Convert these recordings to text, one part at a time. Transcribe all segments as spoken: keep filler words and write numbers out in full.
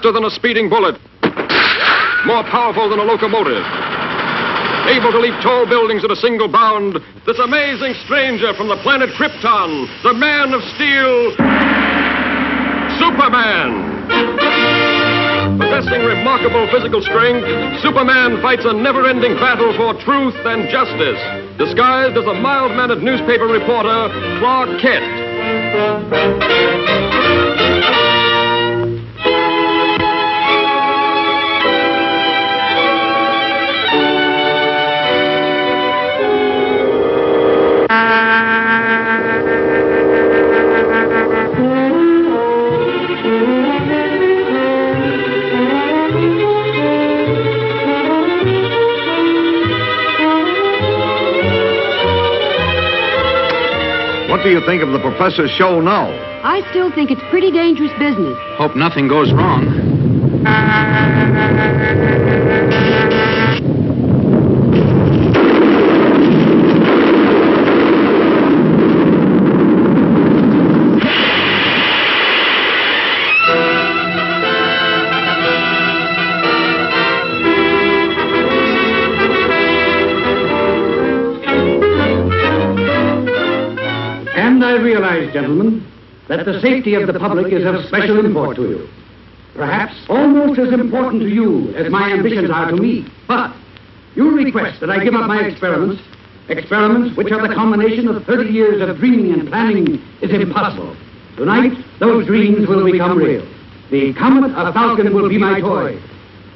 faster than a speeding bullet, more powerful than a locomotive, able to leap tall buildings at a single bound, this amazing stranger from the planet Krypton, the Man of Steel, Superman! Possessing remarkable physical strength, Superman fights a never-ending battle for truth and justice, disguised as a mild-mannered newspaper reporter, Clark Kent. What do you think of the professor's show now? I still think it's pretty dangerous business. Hope nothing goes wrong. Gentlemen, that the safety of the public is of special import to you. Perhaps almost as important to you as my ambitions are to me. But you request that I give up my experiments, experiments which are the culmination of thirty years of dreaming and planning is impossible. Tonight, those dreams will become real. The Comet of Falcon will be my toy.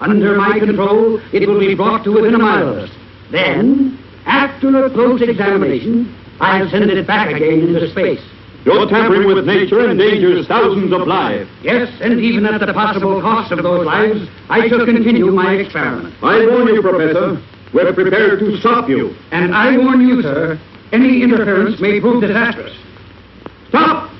Under my control, it will be brought to within a mile of us. Then, after a close examination, I'll send it back again into space. You're tampering with nature endangers thousands of lives. Yes, and even at the possible cost of those lives, I shall continue my experiment. I warn you, Professor, we're prepared to stop you. And I warn you, sir, any interference may prove disastrous. Stop!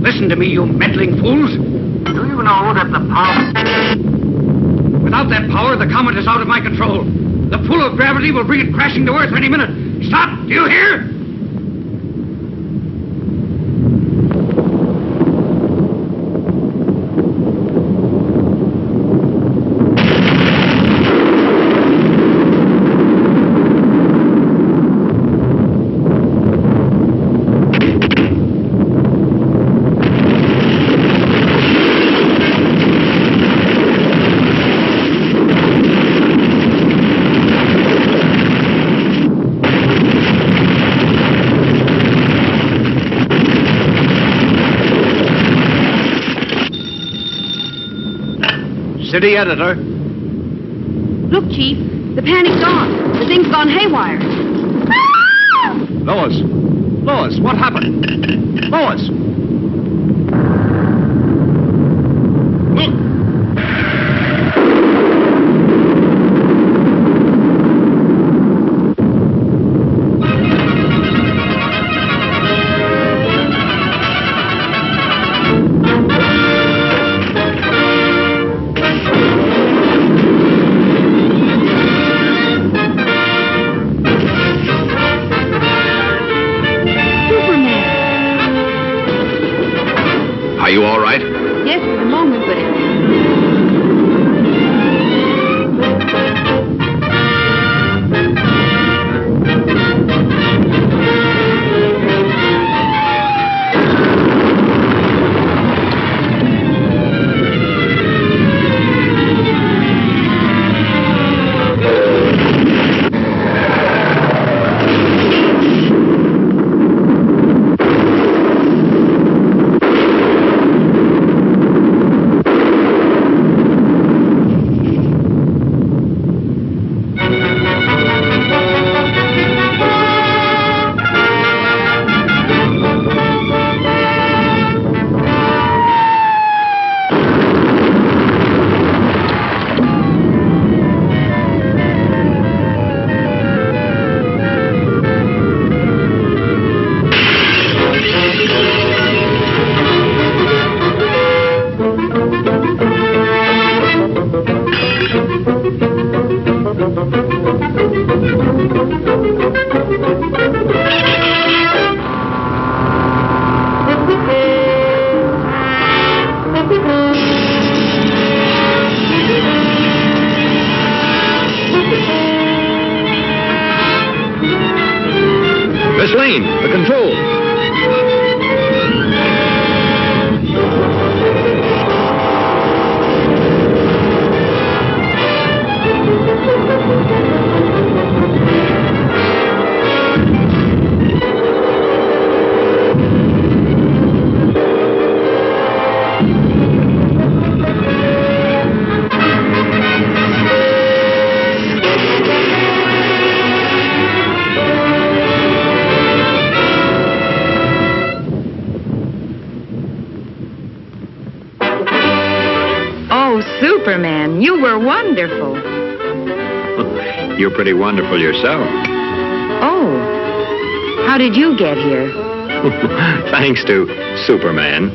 Listen to me, you meddling fools. Do you know that the power... Without that power, the comet is out of my control. The pull of gravity will bring it crashing to Earth any minute. Stop! Do you hear? City editor. Look, Chief. The panic's on. The thing's gone haywire. Lois. Lois, what happened? Lois. Look. Are you all right? Yes, at the moment, but Miss Lane, the controls. Superman, you were wonderful. You're pretty wonderful yourself. Oh, how did you get here? Thanks to Superman.